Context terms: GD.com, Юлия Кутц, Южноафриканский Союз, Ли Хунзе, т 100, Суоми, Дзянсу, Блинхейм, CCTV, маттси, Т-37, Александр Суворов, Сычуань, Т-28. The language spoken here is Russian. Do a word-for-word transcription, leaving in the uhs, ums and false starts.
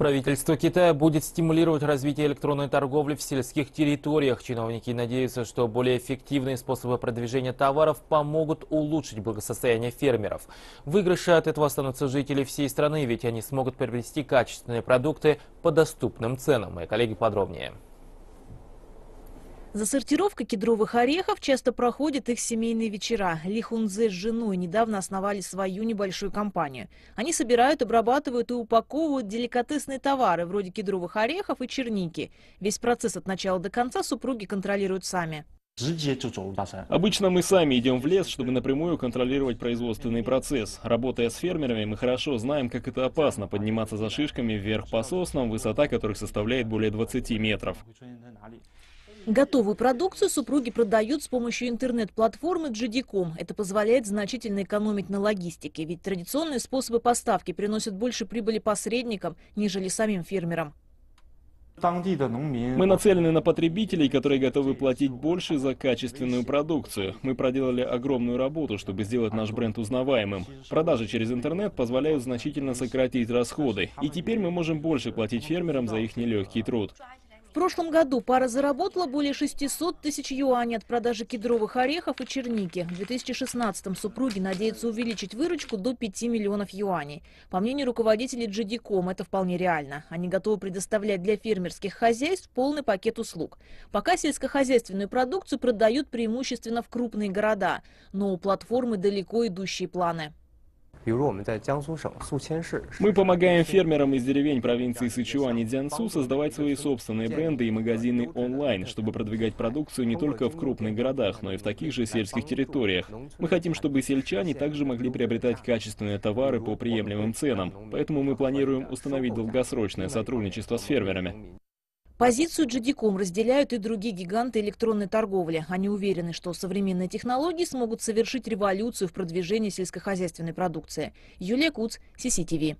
Правительство Китая будет стимулировать развитие электронной торговли в сельских территориях. Чиновники надеются, что более эффективные способы продвижения товаров помогут улучшить благосостояние фермеров. Выигрыши от этого останутся жители всей страны, ведь они смогут приобрести качественные продукты по доступным ценам. Мои коллеги подробнее. Засортировка кедровых орехов часто проходит их семейные вечера. Ли Хунзе с женой недавно основали свою небольшую компанию. Они собирают, обрабатывают и упаковывают деликатесные товары, вроде кедровых орехов и черники. Весь процесс от начала до конца супруги контролируют сами. Обычно мы сами идем в лес, чтобы напрямую контролировать производственный процесс. Работая с фермерами, мы хорошо знаем, как это опасно подниматься за шишками вверх по соснам, высота которых составляет более двадцати метров. Готовую продукцию супруги продают с помощью интернет-платформы джи ди точка ком. Это позволяет значительно экономить на логистике, ведь традиционные способы поставки приносят больше прибыли посредникам, нежели самим фермерам. Мы нацелены на потребителей, которые готовы платить больше за качественную продукцию. Мы проделали огромную работу, чтобы сделать наш бренд узнаваемым. Продажи через интернет позволяют значительно сократить расходы. И теперь мы можем больше платить фермерам за их нелегкий труд. В прошлом году пара заработала более шестисот тысяч юаней от продажи кедровых орехов и черники. В две тысячи шестнадцатом супруги надеются увеличить выручку до пяти миллионов юаней. По мнению руководителей джи ди точка ком, это вполне реально. Они готовы предоставлять для фермерских хозяйств полный пакет услуг. Пока сельскохозяйственную продукцию продают преимущественно в крупные города, но у платформы далеко идущие планы. Мы помогаем фермерам из деревень провинции Сычуань и Дзянсу создавать свои собственные бренды и магазины онлайн, чтобы продвигать продукцию не только в крупных городах, но и в таких же сельских территориях. Мы хотим, чтобы сельчане также могли приобретать качественные товары по приемлемым ценам, поэтому мы планируем установить долгосрочное сотрудничество с фермерами. Позицию джи ди точка ком разделяют и другие гиганты электронной торговли. Они уверены, что современные технологии смогут совершить революцию в продвижении сельскохозяйственной продукции. Юлия Кутц, си си ти ви.